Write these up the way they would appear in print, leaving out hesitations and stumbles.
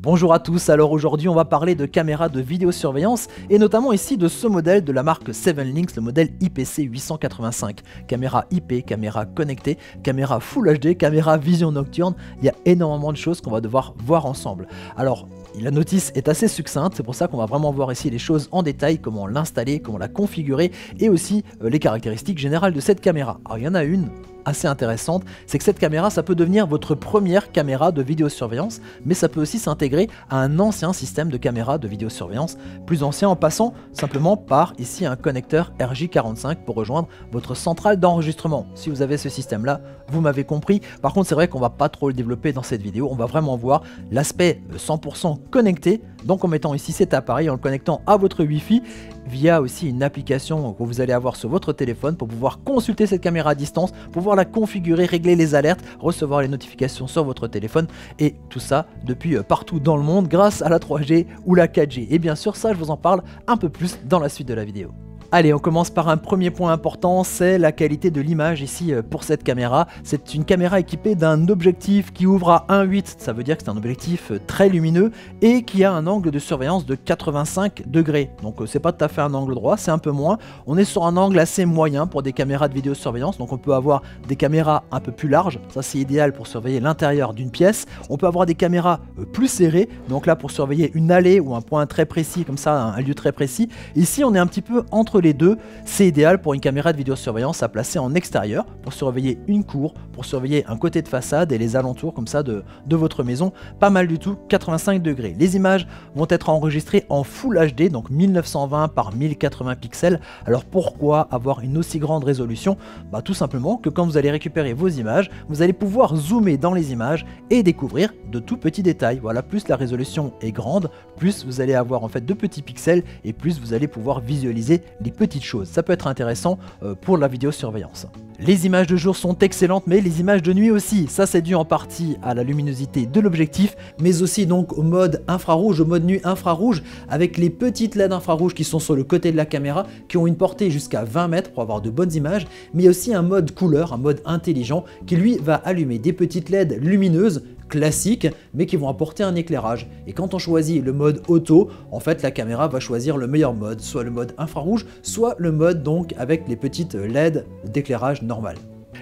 Bonjour à tous, alors aujourd'hui on va parler de caméras de vidéosurveillance et notamment ici de ce modèle de la marque 7Links, le modèle IPC-885. Caméra IP, caméra connectée, caméra Full HD, caméra vision nocturne, il y a énormément de choses qu'on va devoir voir ensemble. Alors la notice est assez succincte, c'est pour ça qu'on va vraiment voir ici les choses en détail, comment l'installer, comment la configurer et aussi les caractéristiques générales de cette caméra. Alors il y en a une assez intéressante, c'est que cette caméra ça peut devenir votre première caméra de vidéosurveillance, mais ça peut aussi s'intégrer à un ancien système de caméra de vidéosurveillance, plus ancien en passant simplement par ici un connecteur RJ45 pour rejoindre votre centrale d'enregistrement. Si vous avez ce système là, vous m'avez compris. Par contre c'est vrai qu'on va pas trop le développer dans cette vidéo, on va vraiment voir l'aspect 100% connecté, donc en mettant ici cet appareil, en le connectant à votre Wi-Fi via aussi une application que vous allez avoir sur votre téléphone pour pouvoir consulter cette caméra à distance, pouvoir la configurer, régler les alertes, recevoir les notifications sur votre téléphone et tout ça depuis partout dans le monde grâce à la 3G ou la 4G. Et bien sûr ça je vous en parle un peu plus dans la suite de la vidéo. Allez, on commence par un premier point important, c'est la qualité de l'image ici pour cette caméra. C'est une caméra équipée d'un objectif qui ouvre à 1.8, ça veut dire que c'est un objectif très lumineux et qui a un angle de surveillance de 85 degrés. Donc c'est pas tout à fait un angle droit, c'est un peu moins. On est sur un angle assez moyen pour des caméras de vidéosurveillance, donc on peut avoir des caméras un peu plus larges, ça c'est idéal pour surveiller l'intérieur d'une pièce. On peut avoir des caméras plus serrées, donc là pour surveiller une allée ou un point très précis comme ça, un lieu très précis. Ici on est un petit peu entre les deux, c'est idéal pour une caméra de vidéosurveillance à placer en extérieur pour surveiller une cour, pour surveiller un côté de façade et les alentours comme ça de votre maison, pas mal du tout, 85 degrés. Les images vont être enregistrées en Full HD, donc 1920 par 1080 pixels. Alors pourquoi avoir une aussi grande résolution? Bah tout simplement que quand vous allez récupérer vos images, vous allez pouvoir zoomer dans les images et découvrir de tout petits détails. Voilà, plus la résolution est grande, plus vous allez avoir en fait de petits pixels et plus vous allez pouvoir visualiser les petites choses, ça peut être intéressant pour la vidéosurveillance. Les images de jour sont excellentes, mais les images de nuit aussi, ça c'est dû en partie à la luminosité de l'objectif, mais aussi donc au mode infrarouge, au mode nuit infrarouge, avec les petites LED infrarouges qui sont sur le côté de la caméra, qui ont une portée jusqu'à 20 mètres pour avoir de bonnes images, mais il y a aussi un mode couleur, un mode intelligent, qui lui va allumer des petites LED lumineuses, classiques, mais qui vont apporter un éclairage. Et quand on choisit le mode auto, en fait la caméra va choisir le meilleur mode, soit le mode infrarouge, soit le mode donc avec les petites LED d'éclairage normal.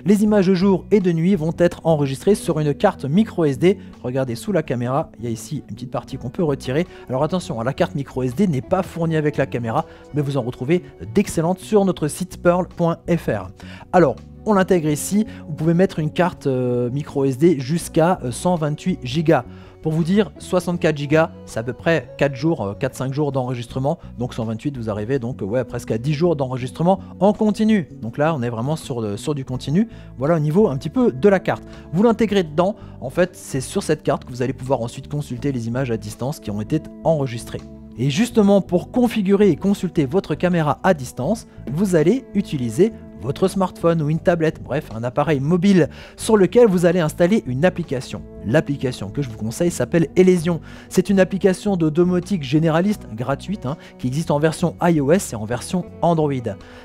Les images de jour et de nuit vont être enregistrées sur une carte micro SD. Regardez sous la caméra, il y a ici une petite partie qu'on peut retirer. Alors attention, la carte micro SD n'est pas fournie avec la caméra, mais vous en retrouvez d'excellentes sur notre site PEARLTV.FR. Alors, on l'intègre ici, vous pouvez mettre une carte micro SD jusqu'à 128 Go. Pour vous dire, 64 Go, c'est à peu près 4-5 jours d'enregistrement. Donc 128, vous arrivez donc ouais, presque à 10 jours d'enregistrement en continu. Donc là, on est vraiment sur du continu. Voilà au niveau un petit peu de la carte. Vous l'intégrez dedans. En fait, c'est sur cette carte que vous allez pouvoir ensuite consulter les images à distance qui ont été enregistrées. Et justement, pour configurer et consulter votre caméra à distance, vous allez utiliser votre smartphone ou une tablette, bref un appareil mobile sur lequel vous allez installer une application. L'application que je vous conseille s'appelle ELESION. C'est une application de domotique généraliste gratuite qui existe en version iOS et en version Android.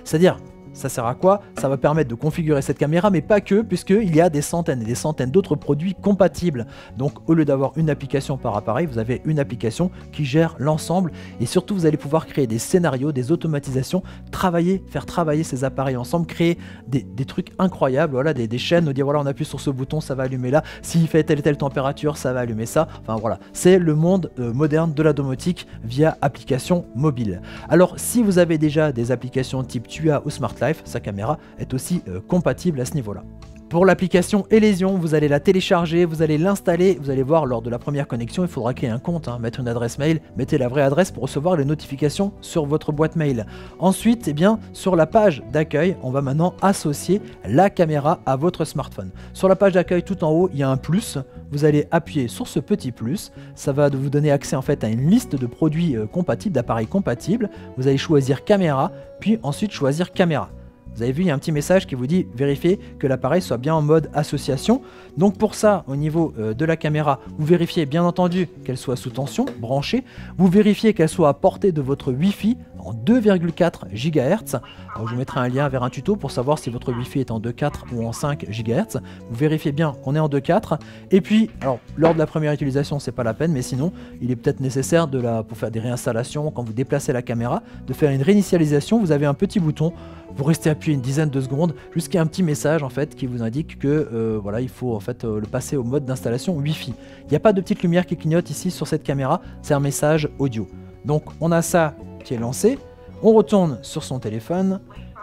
C'est-à-dire, ça sert à quoi? Ça va permettre de configurer cette caméra, mais pas que, puisqu'il y a des centaines et des centaines d'autres produits compatibles. Donc au lieu d'avoir une application par appareil, vous avez une application qui gère l'ensemble et surtout vous allez pouvoir créer des scénarios, des automatisations, faire travailler ces appareils ensemble, créer des trucs incroyables, voilà, des chaînes, on dit voilà on appuie sur ce bouton, ça va allumer là, s'il fait telle et telle température, ça va allumer ça, enfin voilà, c'est le monde moderne de la domotique via application mobile. Alors si vous avez déjà des applications type Tuya ou smartly, sa caméra est aussi compatible à ce niveau-là. Pour l'application ELESION, vous allez la télécharger, vous allez l'installer, vous allez voir lors de la première connexion, il faudra créer un compte, mettre une adresse mail, mettez la vraie adresse pour recevoir les notifications sur votre boîte mail. Ensuite, eh bien, sur la page d'accueil, on va maintenant associer la caméra à votre smartphone. Sur la page d'accueil, tout en haut, il y a un plus, vous allez appuyer sur ce petit plus, ça va vous donner accès en fait à une liste de produits compatibles, d'appareils compatibles, vous allez choisir caméra, puis ensuite choisir caméra. Vous avez vu, il y a un petit message qui vous dit « Vérifiez que l'appareil soit bien en mode association ». Donc pour ça, au niveau de la caméra, vous vérifiez bien entendu qu'elle soit sous tension, branchée. Vous vérifiez qu'elle soit à portée de votre Wi-Fi. en 2,4 GHz. Alors, je vous mettrai un lien vers un tuto pour savoir si votre Wi-Fi est en 2,4 ou en 5 GHz. Vous vérifiez bien qu'on est en 2,4. Et puis, alors lors de la première utilisation, c'est pas la peine, mais sinon, il est peut-être nécessaire pour faire des réinstallations, quand vous déplacez la caméra, de faire une réinitialisation. Vous avez un petit bouton, vous restez appuyé une dizaine de secondes jusqu'à un petit message en fait qui vous indique que voilà, il faut en fait le passer au mode d'installation Wi-Fi. Il n'y a pas de petite lumière qui clignote ici sur cette caméra, c'est un message audio. Donc on a ça qui est lancé, on retourne sur son téléphone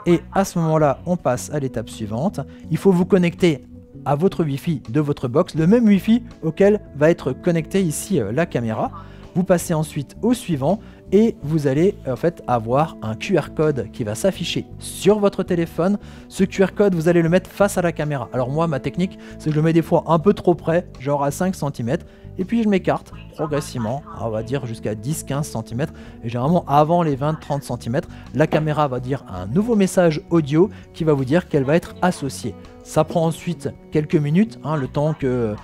et à ce moment-là, on passe à l'étape suivante. Il faut vous connecter à votre Wi-Fi de votre box, le même Wi-Fi auquel va être connectée ici la caméra. Vous passez ensuite au suivant et vous allez en fait avoir un QR code qui va s'afficher sur votre téléphone. Ce QR code, vous allez le mettre face à la caméra. Alors moi, ma technique, c'est que je le mets des fois un peu trop près, genre à 5 cm, et puis je m'écarte progressivement, on va dire jusqu'à 10-15 cm, et généralement avant les 20-30 cm, la caméra va dire un nouveau message audio qui va vous dire qu'elle va être associée. Ça prend ensuite quelques minutes, hein, le temps que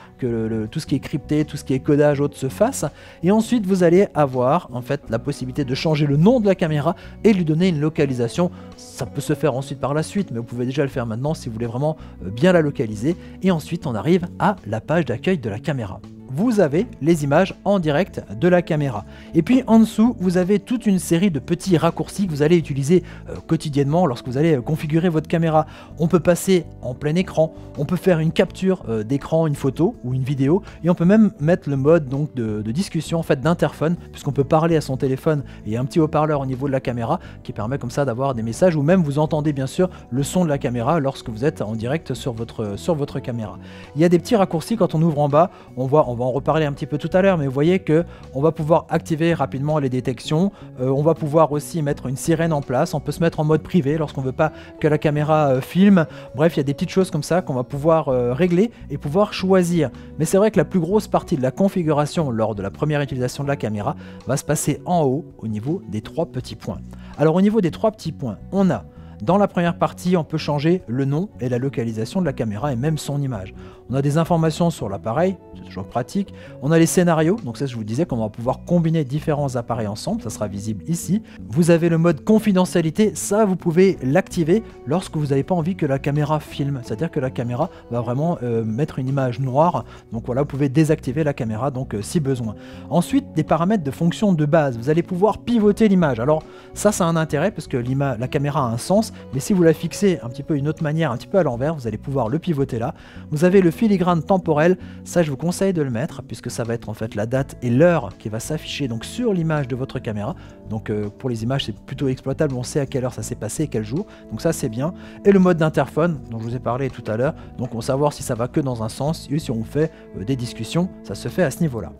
tout ce qui est crypté, tout ce qui est codage, autre se fasse. Et ensuite, vous allez avoir en fait la possibilité de changer le nom de la caméra et lui donner une localisation. Ça peut se faire ensuite par la suite, mais vous pouvez déjà le faire maintenant si vous voulez vraiment bien la localiser. Et ensuite, on arrive à la page d'accueil de la caméra. Vous avez les images en direct de la caméra. Et puis en dessous, vous avez toute une série de petits raccourcis que vous allez utiliser quotidiennement lorsque vous allez configurer votre caméra. On peut passer en plein écran, on peut faire une capture d'écran, une photo ou une vidéo, et on peut même mettre le mode donc, de discussion, en fait d'interphone, puisqu'on peut parler à son téléphone et un petit haut-parleur au niveau de la caméra qui permet comme ça d'avoir des messages, ou même vous entendez bien sûr le son de la caméra lorsque vous êtes en direct sur votre caméra. Il y a des petits raccourcis quand on ouvre en bas, on va en reparler un petit peu tout à l'heure, mais vous voyez que on va pouvoir activer rapidement les détections, on va pouvoir aussi mettre une sirène en place, on peut se mettre en mode privé lorsqu'on veut pas que la caméra filme. Bref, il y a des petites choses comme ça qu'on va pouvoir régler et pouvoir choisir. Mais c'est vrai que la plus grosse partie de la configuration lors de la première utilisation de la caméra va se passer en haut au niveau des trois petits points. Alors au niveau des trois petits points, on a dans la première partie, on peut changer le nom et la localisation de la caméra et même son image. On a des informations sur l'appareil, c'est toujours pratique. On a les scénarios, donc ça je vous disais qu'on va pouvoir combiner différents appareils ensemble, ça sera visible ici. Vous avez le mode confidentialité, ça vous pouvez l'activer lorsque vous n'avez pas envie que la caméra filme, c'est-à-dire que la caméra va vraiment mettre une image noire. Donc voilà, vous pouvez désactiver la caméra donc si besoin. Ensuite, des paramètres de fonction de base, vous allez pouvoir pivoter l'image. Alors ça a un intérêt parce que la caméra a un sens, mais si vous la fixez un petit peu une autre manière, un petit peu à l'envers, vous allez pouvoir le pivoter là. Vous avez le filigrane temporel, ça je vous conseille de le mettre puisque ça va être en fait la date et l'heure qui va s'afficher donc sur l'image de votre caméra. Donc pour les images c'est plutôt exploitable, on sait à quelle heure ça s'est passé et quel jour, donc ça c'est bien. Et le mode d'interphone dont je vous ai parlé tout à l'heure, donc on va savoir si ça va que dans un sens et si on fait des discussions, ça se fait à ce niveau là.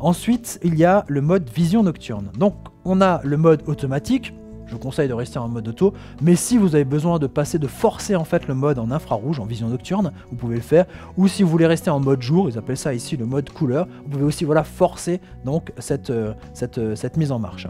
Ensuite il y a le mode vision nocturne, donc on a le mode automatique. Je vous conseille de rester en mode auto, mais si vous avez besoin de forcer en fait le mode en infrarouge, en vision nocturne, vous pouvez le faire. Ou si vous voulez rester en mode jour, ils appellent ça ici le mode couleur, vous pouvez aussi voilà, forcer donc cette mise en marche.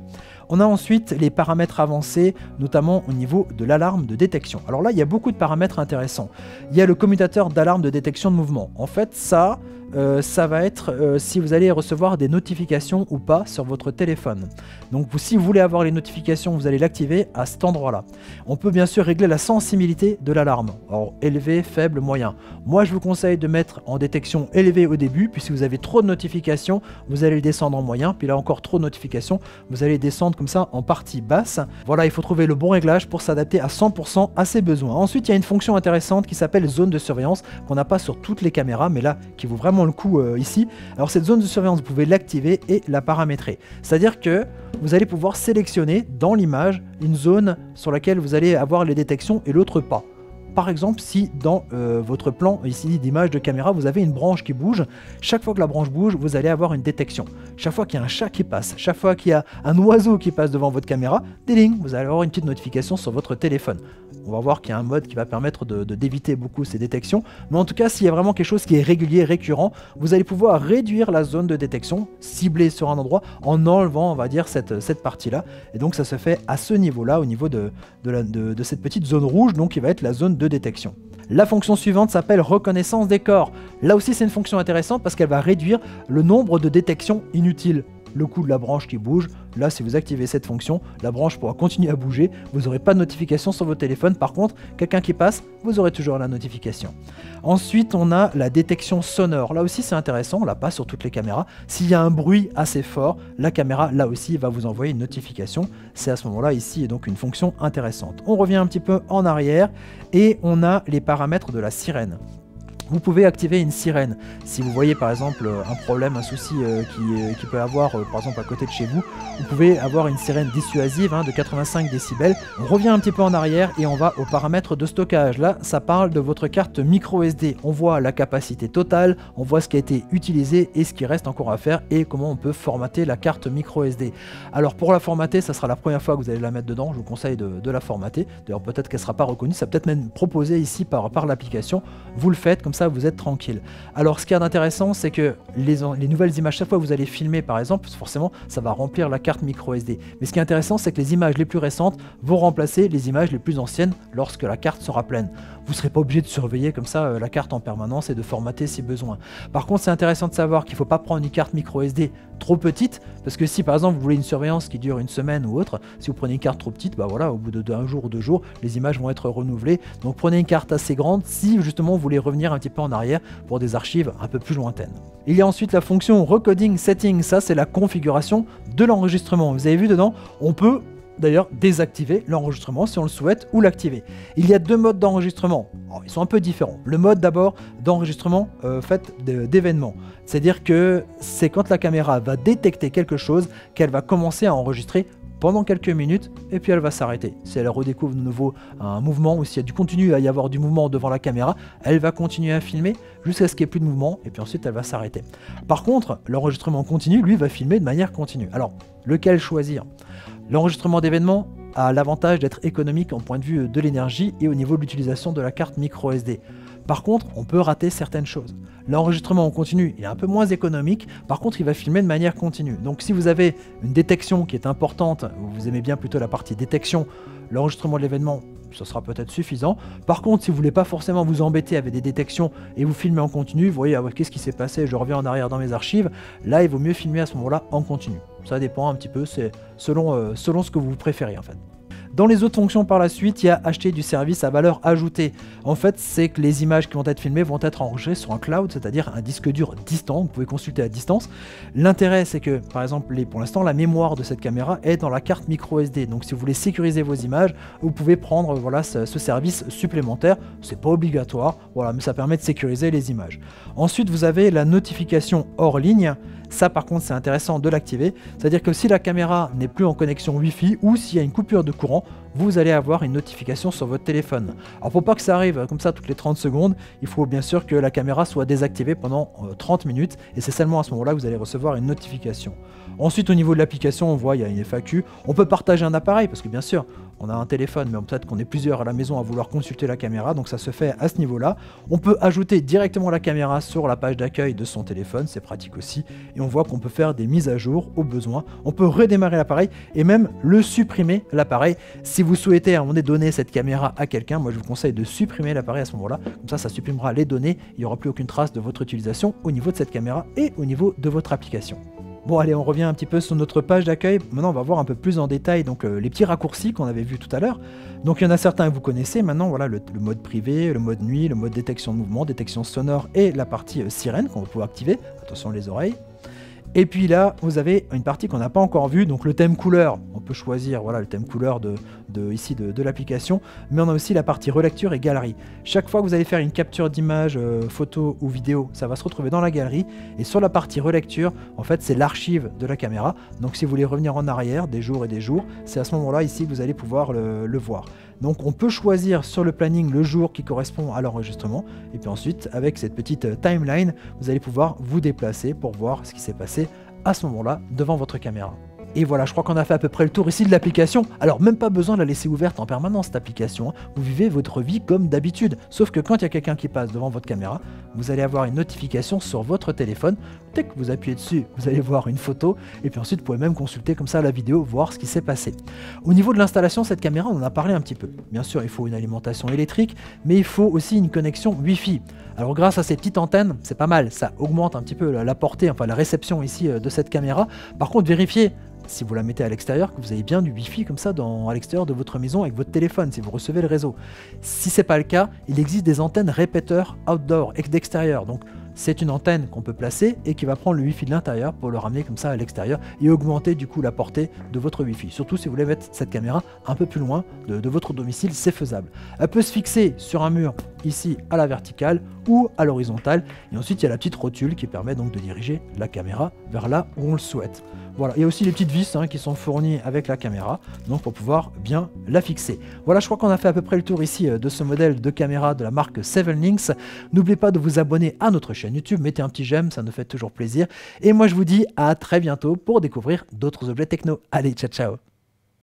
On a ensuite les paramètres avancés, notamment au niveau de l'alarme de détection. Alors là, il y a beaucoup de paramètres intéressants. Il y a le commutateur d'alarme de détection de mouvement. En fait, ça va être si vous allez recevoir des notifications ou pas sur votre téléphone. Donc si vous voulez avoir les notifications, vous allez l'activer à cet endroit là. On peut bien sûr régler la sensibilité de l'alarme, alors élevé, faible, moyen. Moi je vous conseille de mettre en détection élevée au début, puis si vous avez trop de notifications, vous allez le descendre en moyen, puis là encore trop de notifications, vous allez descendre comme ça en partie basse. Voilà, il faut trouver le bon réglage pour s'adapter à 100% à ses besoins. Ensuite il y a une fonction intéressante qui s'appelle zone de surveillance, qu'on n'a pas sur toutes les caméras, mais là qui vaut vraiment le coup ici. Alors cette zone de surveillance, vous pouvez l'activer et la paramétrer, c'est à dire que vous allez pouvoir sélectionner dans l'image une zone sur laquelle vous allez avoir les détections et l'autre pas. Par exemple, si dans votre plan ici d'image de caméra, vous avez une branche qui bouge, chaque fois que la branche bouge, vous allez avoir une détection. Chaque fois qu'il y a un chat qui passe, chaque fois qu'il y a un oiseau qui passe devant votre caméra, ding, vous allez avoir une petite notification sur votre téléphone. On va voir qu'il y a un mode qui va permettre d'éviter beaucoup ces détections. Mais en tout cas, s'il y a vraiment quelque chose qui est régulier, récurrent, vous allez pouvoir réduire la zone de détection, cibler sur un endroit, en enlevant, on va dire, cette partie-là. Et donc, ça se fait à ce niveau-là, au niveau de cette petite zone rouge, donc qui va être la zone de détection. La fonction suivante s'appelle reconnaissance des corps. Là aussi, c'est une fonction intéressante parce qu'elle va réduire le nombre de détections inutiles. le coup de la branche qui bouge. Là, si vous activez cette fonction, la branche pourra continuer à bouger, vous n'aurez pas de notification sur votre téléphone. Par contre, quelqu'un qui passe, vous aurez toujours la notification. Ensuite, on a la détection sonore. Là aussi, c'est intéressant, on l'a pas sur toutes les caméras. S'il y a un bruit assez fort, la caméra, là aussi, va vous envoyer une notification. C'est à ce moment-là, ici, et donc une fonction intéressante. On revient un petit peu en arrière et on a les paramètres de la sirène. Vous pouvez activer une sirène. Si vous voyez par exemple un problème, un souci qui peut avoir par exemple à côté de chez vous, vous pouvez avoir une sirène dissuasive de 85 décibels. On revient un petit peu en arrière et on va aux paramètres de stockage. Là, ça parle de votre carte micro SD. On voit la capacité totale, on voit ce qui a été utilisé et ce qui reste encore à faire et comment on peut formater la carte micro SD. Alors pour la formater, ça sera la première fois que vous allez la mettre dedans. Je vous conseille de la formater. D'ailleurs, peut-être qu'elle ne sera pas reconnue. Ça peut être même proposé ici par l'application. Vous le faites comme ça, vous êtes tranquille. Alors ce qui est intéressant, c'est que les nouvelles images, chaque fois que vous allez filmer par exemple, forcément ça va remplir la carte micro SD, mais ce qui est intéressant, c'est que les images les plus récentes vont remplacer les images les plus anciennes lorsque la carte sera pleine. Vous ne serez pas obligé de surveiller comme ça la carte en permanence et de formater si besoin. Par contre, c'est intéressant de savoir qu'il ne faut pas prendre une carte micro SD trop petite, parce que si par exemple vous voulez une surveillance qui dure une semaine ou autre, si vous prenez une carte trop petite, bah voilà, au bout d'un jour ou deux jours, les images vont être renouvelées. Donc prenez une carte assez grande si justement vous voulez revenir un petit peu en arrière pour des archives un peu plus lointaines. Il y a ensuite la fonction Recoding Settings. Ça, c'est la configuration de l'enregistrement. Vous avez vu dedans, on peut d'ailleurs désactiver l'enregistrement si on le souhaite ou l'activer. Il y a deux modes d'enregistrement. Ils sont un peu différents. Le mode d'abord d'enregistrement fait d'événements. C'est-à-dire que c'est quand la caméra va détecter quelque chose qu'elle va commencer à enregistrer pendant quelques minutes et puis elle va s'arrêter. Si elle redécouvre de nouveau un mouvement ou s'il y a du continu à y avoir du mouvement devant la caméra, elle va continuer à filmer jusqu'à ce qu'il n'y ait plus de mouvement et puis ensuite elle va s'arrêter. Par contre, l'enregistrement continu, lui, va filmer de manière continue. Alors, lequel choisir? L'enregistrement d'événements a l'avantage d'être économique en point de vue de l'énergie et au niveau de l'utilisation de la carte micro SD. Par contre, on peut rater certaines choses. L'enregistrement en continu, il est un peu moins économique, par contre il va filmer de manière continue. Donc si vous avez une détection qui est importante, ou vous aimez bien plutôt la partie détection, l'enregistrement de l'événement, ce sera peut-être suffisant. Par contre, si vous voulez pas forcément vous embêter avec des détections et vous filmer en continu, vous voyez, ah ouais, qu'est-ce qui s'est passé, je reviens en arrière dans mes archives, là il vaut mieux filmer à ce moment-là en continu. Ça dépend un petit peu, c'est selon ce que vous préférez en fait. Dans les autres fonctions par la suite, il y a acheter du service à valeur ajoutée. En fait, c'est que les images qui vont être filmées vont être enregistrées sur un cloud, c'est-à-dire un disque dur distant, vous pouvez consulter à distance. L'intérêt, c'est que, par exemple, pour l'instant, la mémoire de cette caméra est dans la carte micro SD. Donc, si vous voulez sécuriser vos images, vous pouvez prendre voilà, ce service supplémentaire. C'est pas obligatoire, voilà, mais ça permet de sécuriser les images. Ensuite, vous avez la notification hors ligne. Ça, par contre, c'est intéressant de l'activer. C'est-à-dire que si la caméra n'est plus en connexion Wi-Fi ou s'il y a une coupure de courant, vous allez avoir une notification sur votre téléphone. Alors, pour pas que ça arrive comme ça toutes les 30 secondes, il faut bien sûr que la caméra soit désactivée pendant 30 minutes et c'est seulement à ce moment-là que vous allez recevoir une notification. Ensuite, au niveau de l'application, on voit il y a une FAQ. On peut partager un appareil parce que bien sûr, on a un téléphone, mais peut-être qu'on est plusieurs à la maison à vouloir consulter la caméra, donc ça se fait à ce niveau-là. On peut ajouter directement la caméra sur la page d'accueil de son téléphone, c'est pratique aussi. Et on voit qu'on peut faire des mises à jour au besoin. On peut redémarrer l'appareil et même le supprimer, l'appareil. Si vous souhaitez à un moment donné donner cette caméra à quelqu'un, moi je vous conseille de supprimer l'appareil à ce moment-là. Comme ça, ça supprimera les données. Il n'y aura plus aucune trace de votre utilisation au niveau de cette caméra et au niveau de votre application. Bon allez, on revient un petit peu sur notre page d'accueil. Maintenant on va voir un peu plus en détail donc, les petits raccourcis qu'on avait vus tout à l'heure. Donc il y en a certains que vous connaissez maintenant, voilà, le mode privé, le mode nuit, le mode détection de mouvement, détection sonore et la partie sirène qu'on peut activer, attention les oreilles. Et puis là, vous avez une partie qu'on n'a pas encore vue, donc le thème couleur. On peut choisir voilà, le thème couleur ici de l'application, mais on a aussi la partie relecture et galerie. Chaque fois que vous allez faire une capture d'image, photo ou vidéo, ça va se retrouver dans la galerie. Et sur la partie relecture, en fait, c'est l'archive de la caméra. Donc si vous voulez revenir en arrière des jours et des jours, c'est à ce moment-là ici que vous allez pouvoir le voir. Donc on peut choisir sur le planning le jour qui correspond à l'enregistrement. Et puis ensuite, avec cette petite timeline, vous allez pouvoir vous déplacer pour voir ce qui s'est passé à ce moment-là devant votre caméra. Et voilà, je crois qu'on a fait à peu près le tour ici de l'application. Alors même pas besoin de la laisser ouverte en permanence cette application, hein. Vous vivez votre vie comme d'habitude, sauf que quand il y a quelqu'un qui passe devant votre caméra, vous allez avoir une notification sur votre téléphone. Dès que vous appuyez dessus, vous allez voir une photo, et puis ensuite vous pouvez même consulter comme ça la vidéo, voir ce qui s'est passé. Au niveau de l'installation, cette caméra, on en a parlé un petit peu. Bien sûr, il faut une alimentation électrique, mais il faut aussi une connexion Wi-Fi. Alors grâce à ces petites antennes, c'est pas mal, ça augmente un petit peu la portée, enfin la réception ici de cette caméra. Par contre, vérifiez, si vous la mettez à l'extérieur, que vous avez bien du Wi-Fi comme ça à l'extérieur de votre maison avec votre téléphone, si vous recevez le réseau. Si ce n'est pas le cas, il existe des antennes répéteurs outdoor, d'extérieur. Donc c'est une antenne qu'on peut placer et qui va prendre le Wi-Fi de l'intérieur pour le ramener comme ça à l'extérieur et augmenter du coup la portée de votre Wi-Fi. Surtout si vous voulez mettre cette caméra un peu plus loin de votre domicile, c'est faisable. Elle peut se fixer sur un mur ici à la verticale ou à l'horizontale, et ensuite il y a la petite rotule qui permet donc de diriger la caméra vers là où on le souhaite. Voilà, il y a aussi les petites vis qui sont fournies avec la caméra, donc pour pouvoir bien la fixer. Voilà, je crois qu'on a fait à peu près le tour ici de ce modèle de caméra de la marque 7Links. N'oubliez pas de vous abonner à notre chaîne YouTube, mettez un petit j'aime, ça nous fait toujours plaisir. Et moi je vous dis à très bientôt pour découvrir d'autres objets techno. Allez, ciao ciao.